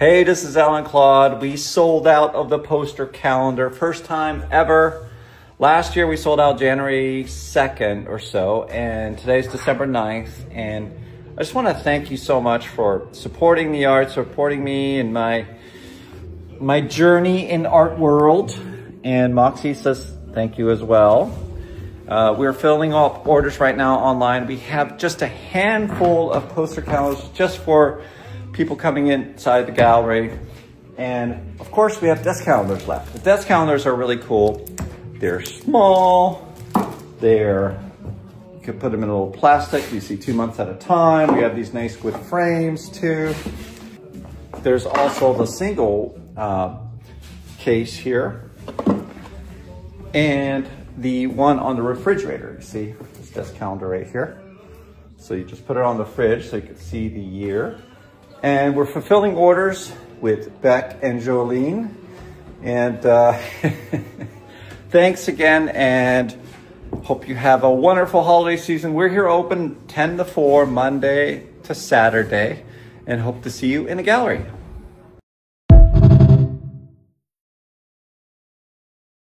Hey, this is Alan Claude. We sold out of the poster calendar. First time ever. Last year we sold out January 2nd or so, and today's December 9th. And I just want to thank you so much for supporting the art, supporting me and my journey in art world. And Moxie says thank you as well. We're filling up orders right now online. We have just a handful of poster calendars just for people coming inside the gallery. And of course we have desk calendars left. The desk calendars are really cool. They're small. You could put them in a little plastic. You see 2 months at a time. We have these nice wood frames too. There's also the single case here. And the one on the refrigerator. You see this desk calendar right here. So you just put it on the fridge so you can see the year. And we're fulfilling orders with Beck and Jolene. And thanks again, and hope you have a wonderful holiday season. We're here open 10 to 4, Monday to Saturday, and hope to see you in the gallery.